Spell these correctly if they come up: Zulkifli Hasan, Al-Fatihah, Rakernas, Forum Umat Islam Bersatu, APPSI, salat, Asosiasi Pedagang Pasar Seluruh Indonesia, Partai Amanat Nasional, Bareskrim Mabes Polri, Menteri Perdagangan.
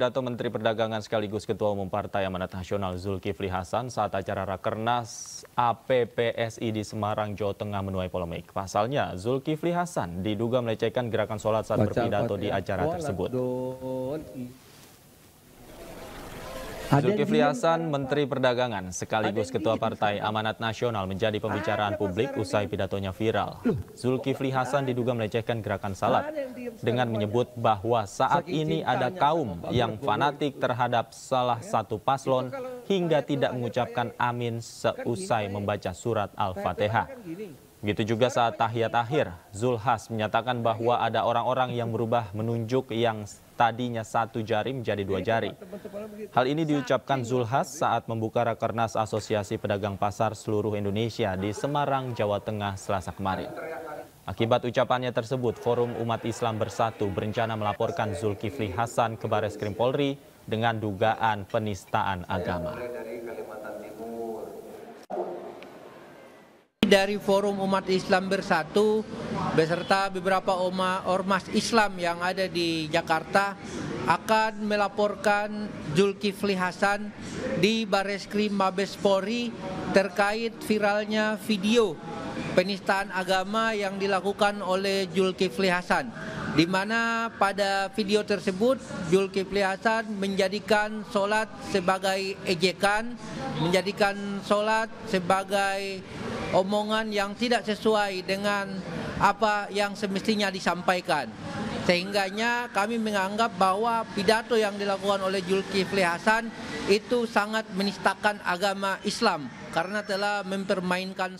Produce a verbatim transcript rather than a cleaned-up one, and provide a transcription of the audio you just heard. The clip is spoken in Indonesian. Pidato Menteri Perdagangan sekaligus Ketua Umum Partai Amanat Nasional Zulkifli Hasan saat acara Rakernas A P P S I di Semarang, Jawa Tengah menuai polemik. Pasalnya, Zulkifli Hasan diduga melecehkan gerakan sholat saat berpidato di acara tersebut. Zulkifli Hasan, Menteri Perdagangan, sekaligus Ketua Partai Amanat Nasional menjadi pembicaraan publik usai pidatonya viral. Zulkifli Hasan diduga melecehkan gerakan salat dengan menyebut bahwa saat ini ada kaum yang fanatik terhadap salah satu paslon hingga tidak mengucapkan amin seusai membaca surat Al-Fatihah. Begitu juga saat tahiyat akhir, Zulhas menyatakan bahwa ada orang-orang yang berubah menunjuk yang tadinya satu jari menjadi dua jari. Hal ini diucapkan Zulhas saat membuka Rakernas Asosiasi Pedagang Pasar Seluruh Indonesia di Semarang, Jawa Tengah, Selasa kemarin. Akibat ucapannya tersebut, Forum Umat Islam Bersatu berencana melaporkan Zulkifli Hasan ke Bareskrim Polri dengan dugaan penistaan agama. Dari Forum Umat Islam Bersatu beserta beberapa ormas Islam yang ada di Jakarta akan melaporkan Zulkifli Hasan di Bareskrim Mabes Polri terkait viralnya video penistaan agama yang dilakukan oleh Zulkifli Hasan, di mana pada video tersebut Zulkifli Hasan menjadikan sholat sebagai ejekan, menjadikan sholat sebagai omongan yang tidak sesuai dengan apa yang semestinya disampaikan. Sehingganya kami menganggap bahwa pidato yang dilakukan oleh Zulkifli Hasan itu sangat menistakan agama Islam karena telah mempermainkan